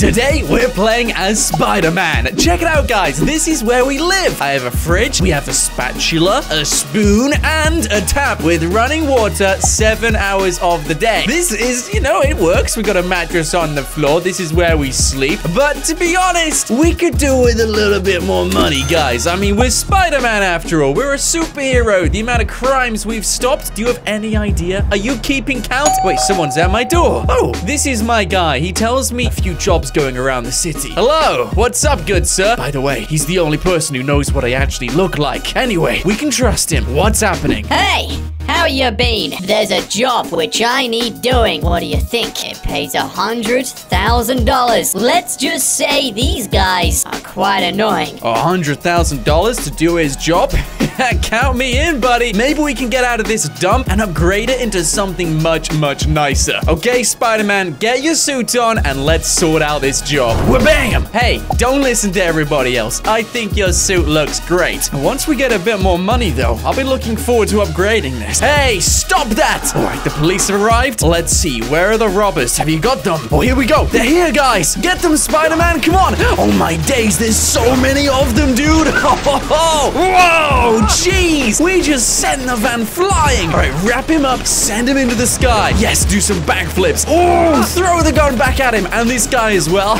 Today, we're playing as Spider-Man. Check it out, guys. This is where we live. I have a fridge, we have a spatula, a spoon, and a tap with running water 7 hours of the day. This is, you know, it works. We got a mattress on the floor. This is where we sleep. But to be honest, we could do with a little bit more money, guys. I mean, we're Spider-Man after all. We're a superhero. The amount of crimes we've stopped. Do you have any idea? Are you keeping count? Wait, someone's at my door. Oh, this is my guy. He tells me a few jobs going around the city. Hello, what's up, good sir? By the way, he's the only person who knows what I actually look like. Anyway, we can trust him. What's happening? Hey, how you been? There's a job which I need doing. What do you think? It pays $100,000. Let's just say these guys are quite annoying. $100,000 to do his job? Count me in, buddy. Maybe we can get out of this dump and upgrade it into something much, much nicer. Okay, Spider-Man, get your suit on and let's sort out this job. Wha-bam! Hey, don't listen to everybody else. I think your suit looks great. Once we get a bit more money, though, I'll be looking forward to upgrading this. Hey, stop that! All right, the police arrived. Let's see. Where are the robbers? Have you got them? Oh, here we go. They're here, guys. Get them, Spider-Man. Come on. Oh, my days. There's so many of them, dude. Ho, ho, ho. Whoa! Jeez, we just sent the van flying. All right, wrap him up, send him into the sky. Yes, do some backflips. Oh, throw the gun back at him and this guy as well.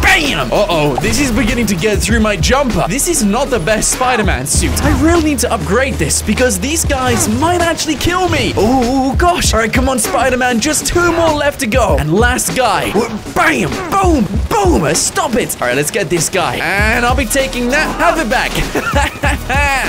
Bam! Uh-oh, this is beginning to get through my jumper. This is not the best Spider-Man suit. I really need to upgrade this because these guys might actually kill me. Oh, gosh. All right, come on, Spider-Man. Just two more left to go. And last guy. Bam! Boom! Boom! Stop it. All right, let's get this guy. And I'll be taking that. Have it back.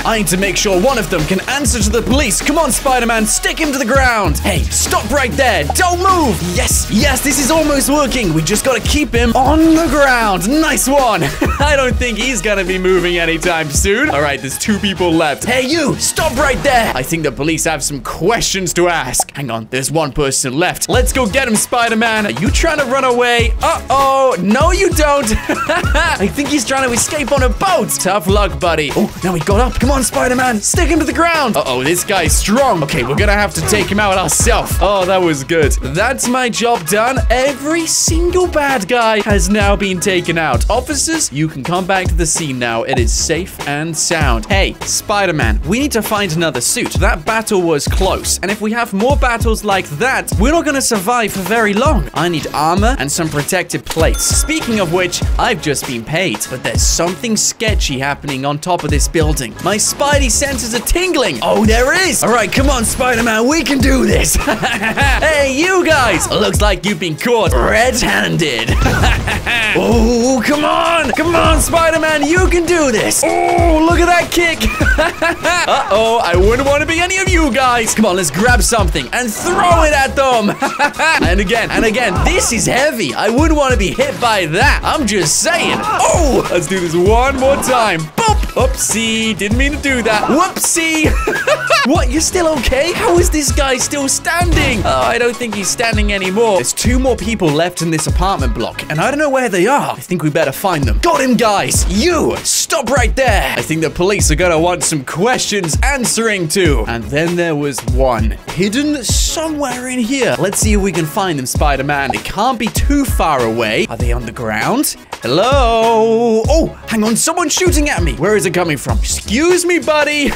I need to make sure one of them can answer to the police. Come on, Spider-Man, stick him to the ground. Hey, stop right there. Don't move. Yes, yes, this is almost working. We just got to keep him on the ground. Nice one. I don't think he's going to be moving anytime soon. All right, there's two people left. Hey, you, stop right there. I think the police have some questions to ask. Hang on, there's one person left. Let's go get him, Spider-Man. Are you trying to run away? Uh-oh. No, you don't. I think he's trying to escape on a boat. Tough luck, buddy. Oh, now we got up. Come on, Spider-Man. Stick him to the ground. Uh-oh, this guy's strong. Okay, we're gonna have to take him out ourselves. Oh, that was good. That's my job done. Every single bad guy has now been taken out. Officers, you can come back to the scene now. It is safe and sound. Hey, Spider-Man, we need to find another suit. That battle was close. And if we have more battles like that, we're not gonna survive for very long. I need armor and some protective plates. Speaking of which, I've just been paid. But there's something sketchy happening on top of this building. My Spidey senses are tingling. Oh, there is. All right, come on, Spider-Man. We can do this. Hey, you guys. Looks like you've been caught red-handed. Oh, come on. Come on, Spider-Man. You can do this. Oh, look at that kick. Uh-oh, I wouldn't want to be any of you guys. Come on, let's grab something and throw it at them. And again, and again. This is heavy. I wouldn't want to be hit by that. I'm just saying. Oh, let's do this one more time. Boop. Oopsie. Didn't mean to do that. Whoopsie. What? You're still okay? How is this guy still standing? Oh, I don't think he's standing anymore. There's two more people left in this apartment block, and I don't know where they are. I think we better find them. Got him, guys. You, stop right there. I think the police are gonna want some questions answering to. And then there was one hidden somewhere in here. Let's see if we can find them, Spider-Man. They can't be too far away. Are they on the ground? Hello? Oh, hang on. Someone's shooting at me. Where is it coming from? Excuse me, buddy.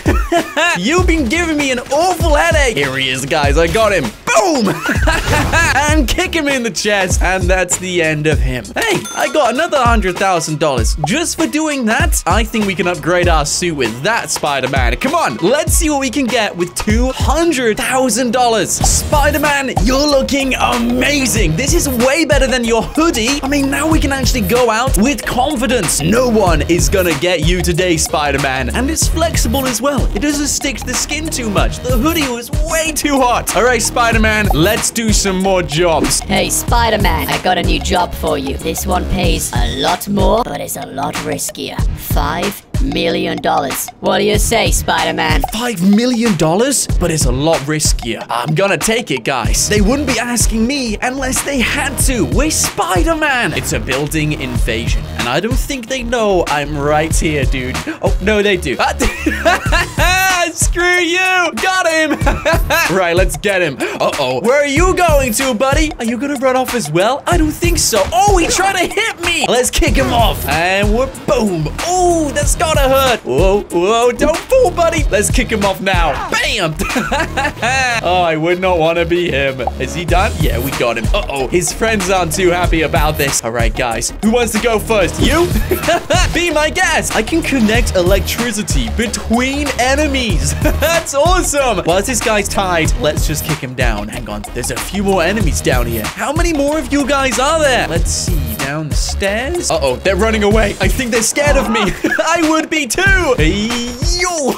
You've been giving me an awful headache. Here he is, guys. I got him. Boom! And kick him in the chest. And that's the end of him. Hey, I got another $100,000 just for doing that. I think we can upgrade our suit with that, Spider-Man. Come on, let's see what we can get with $200,000. Spider-Man, you're looking amazing. This is way better than your hoodie. I mean, now we can actually go out with confidence. No one is gonna get you today, Spider-Man. And it's flexible as well. It doesn't stick to the skin too much. The hoodie was way too hot. All right, Spider-Man, let's do some more jobs. Hey, Spider-Man, I got a new job for you. This one pays a lot more, but it's a lot riskier. Five $5 million. What do you say, Spider-Man? $5 million? But it's a lot riskier. I'm gonna take it, guys. They wouldn't be asking me unless they had to. We're Spider-Man. It's a building invasion, and I don't think they know I'm right here, dude. Oh, no, they do. Screw you! Got him! Right, let's get him. Uh-oh. Where are you going to, buddy? Are you gonna run off as well? I don't think so. Oh, he tried to hit me! Let's kick him off. And we're boom. Oh, that's gotta hurt. Whoa, whoa, don't fool, buddy. Let's kick him off now. Bam! Oh, I would not want to be him. Is he done? Yeah, we got him. Uh-oh. His friends aren't too happy about this. All right, guys. Who wants to go first? You? Be my guest. I can connect electricity between enemies. That's awesome. While this guy's tied, let's just kick him down. Hang on. There's a few more enemies down here. How many more of you guys are there? Let's see. Down the stairs. Uh-oh. They're running away. I think they're scared of me. I would be too. Hey, yo.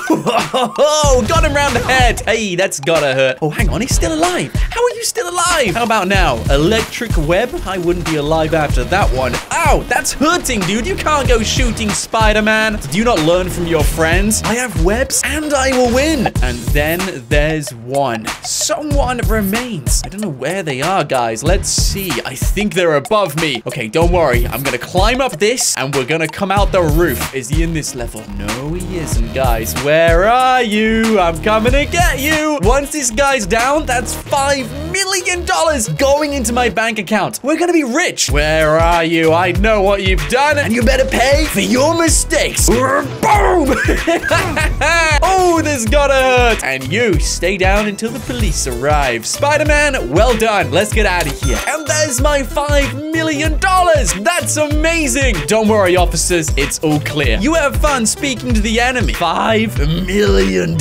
Got him round the head. Hey, that's gotta hurt. Oh, hang on. He's still alive. How are you still alive? How about now? Electric web? I wouldn't be alive after that one. Ow. That's hurting, dude. You can't go shooting, Spider-Man. Did you not learn from your friends? I have webs and I will win. And then there's one. Someone remains. I don't know where they are, guys. Let's see. I think they're above me. Okay, don't worry. I'm gonna climb up this and we're gonna come out the roof. Is he in this level? No, he isn't, guys. Where are you? I'm coming to get you. Once this guy's down, that's $5 million going into my bank account. We're gonna be rich. Where are you? I know what you've done and you better pay for your mistakes. Boom! Oh, this gotta hurt. And you stay down until the police arrive. Spider-Man, well done. Let's get out of here. And there's my $5 million. That's amazing. Don't worry, officers. It's all clear. You have fun speaking to the enemy. $5 million.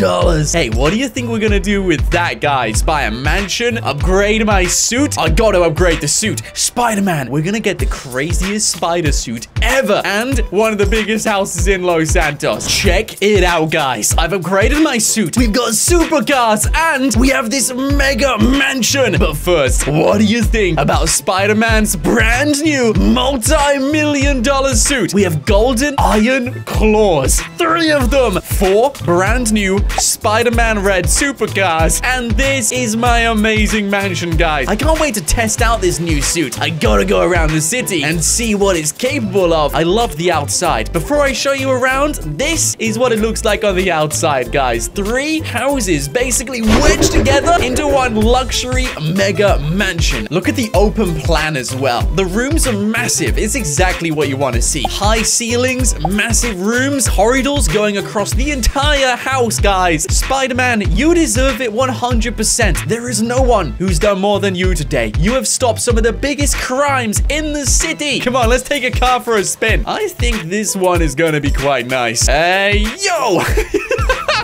Hey, what do you think we're gonna do with that, guys? Buy a mansion? Upgrade my suit? I gotta upgrade the suit. Spider-Man, we're gonna get the craziest spider suit ever. And one of the biggest houses in Los Santos. Check it out, guys. I've upgraded my suit. We've got supercars and we have this mega mansion. But first, what do you think about Spider-Man's brand new multi-million-dollar suit? We have golden iron claws. 3 of them. 4 brand new Spider-Man red supercars. And this is my amazing mansion, guys. I can't wait to test out this new suit. I gotta go around the city and see what it's capable of. I love the outside. Before I show you around, this is what it looks like on the outside, guys. 3 houses basically wedged together into one luxury mega mansion. Look at the open plan as well. The rooms are massive. It's exactly what you want to see. High ceilings, massive rooms, corridors going across the entire house, guys. Spider-Man, you deserve it 100%. There is no one who's done more than you today. You have stopped some of the biggest crimes in the city. Come on, let's take a car for a spin. I think this one is going to be quite nice. Hey, yo!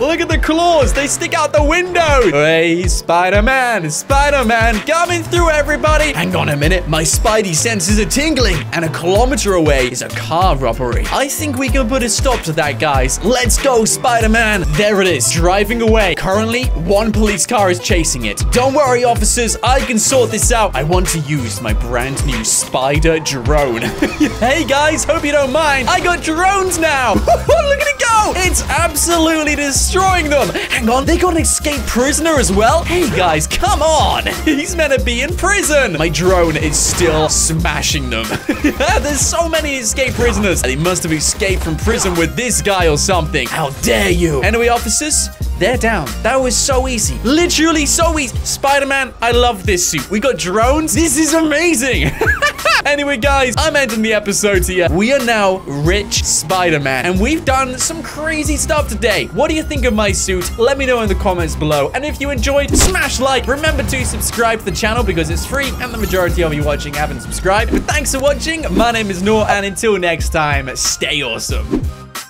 Look at the claws. They stick out the window. Hey, Spider-Man. Spider-Man coming through, everybody. Hang on a minute. My spidey senses are tingling. And a kilometer away is a car robbery. I think we can put a stop to that, guys. Let's go, Spider-Man. There it is, driving away. Currently, one police car is chasing it. Don't worry, officers. I can sort this out. I want to use my brand new spider drone. Hey, guys. Hope you don't mind. I got drones now. Look at it go. It's absolutely disgusting. Destroying them. Hang on, they got an escaped prisoner as well? Hey, guys, come on. He's meant to be in prison. My drone is still smashing them. There's so many escaped prisoners. They must have escaped from prison with this guy or something. How dare you. Anyway, officers, they're down. That was so easy. Literally so easy. Spider-Man, I love this suit. We got drones. This is amazing. Anyway, guys, I'm ending the episode here. We are now rich Spider-Man, and we've done some crazy stuff today. What do you think of my suit? Let me know in the comments below. And if you enjoyed, smash like. Remember to subscribe to the channel because it's free, and the majority of you watching haven't subscribed. But thanks for watching. My name is Nough, and until next time, stay awesome.